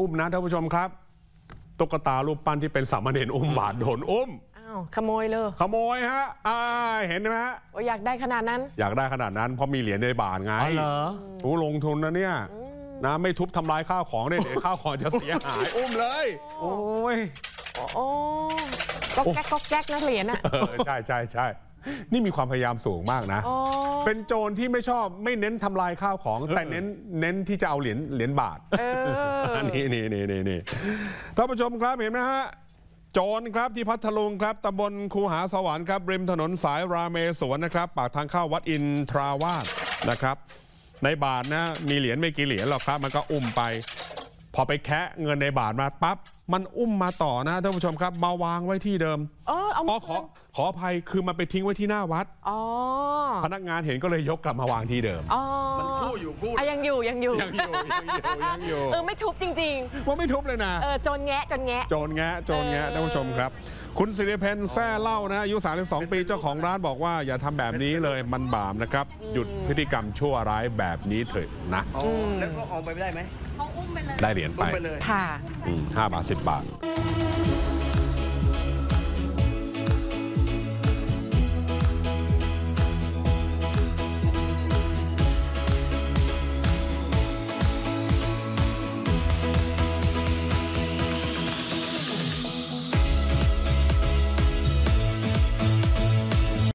อุ้มนะท่านผู้ชมครับตุ๊กตารูปปั้นที่เป็นสามเณรอุ้มบาทโดนอุ้มอ้าวขโมยเลยขโมยฮะเห็นไหมฮะอยากได้ขนาดนั้นอยากได้ขนาดนั้นเพราะมีเหรียญในบาทไงโอ้ลงทุนนะเนี่ยนะไม่ทุบทำลายข้าวของได้เดี๋ยวข้าวของจะเสียหายอุ้มเลยโอ้ยโอ้ก็แก๊กก็แก๊กนะเหรียญอ่ะใช่ใช่ใช่นี่มีความพยายามสูงมากนะเป็นโจรที่ไม่เน้นทำลายข้าวของแต่เน้นที่จะเอาเหรียญบาทนี่ท่านผู้ชมครับเห็นไหมฮะโจรครับที่พัทลุงครับตำบลคูหาสวรรค์ครับริมถนนสายราเมศวรนะครับปากทางเข้าวัดอินทราวาสนะครับในบาทนะมีเหรียญไม่กี่เหรียญหรอกครับมันก็อุ้มไปพอไปแคะเงินในบาทมาปั๊บมันอุ้มมาต่อนะท่านผู้ชมครับมาวางไว้ที่เดิมขออภัยคือมันไปทิ้งไว้ที่หน้าวัดพนักงานเห็นก็เลยยกกลับมาวางที่เดิมมันคู่อยู่คู่ยังอยู่ไม่ทุบจริงๆว่าไม่ทุบเลยนะโจรแงะท่านผู้ชมครับคุณศิริเพนแซ่เล่านะอายุ32ปีเจ้าของร้านบอกว่าอย่าทำแบบนี้เลยมันบาปนะครับหยุดพฤติกรรมชั่วร้ายแบบนี้เถอะนะแล้วก็เอาไปได้ไหมได้เหรียญไปเลย5 บาท 10 บาท